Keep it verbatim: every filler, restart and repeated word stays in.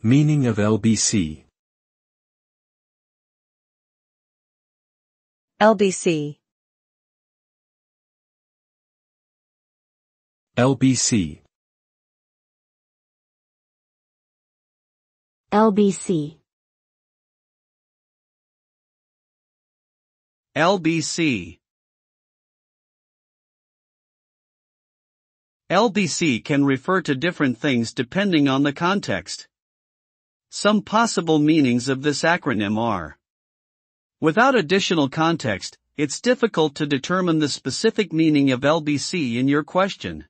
Meaning of L B C. L B C. L B C. L B C. L B C. L B C can refer to different things depending on the context. Some possible meanings of this acronym are: without additional context, it's difficult to determine the specific meaning of L B C in your question.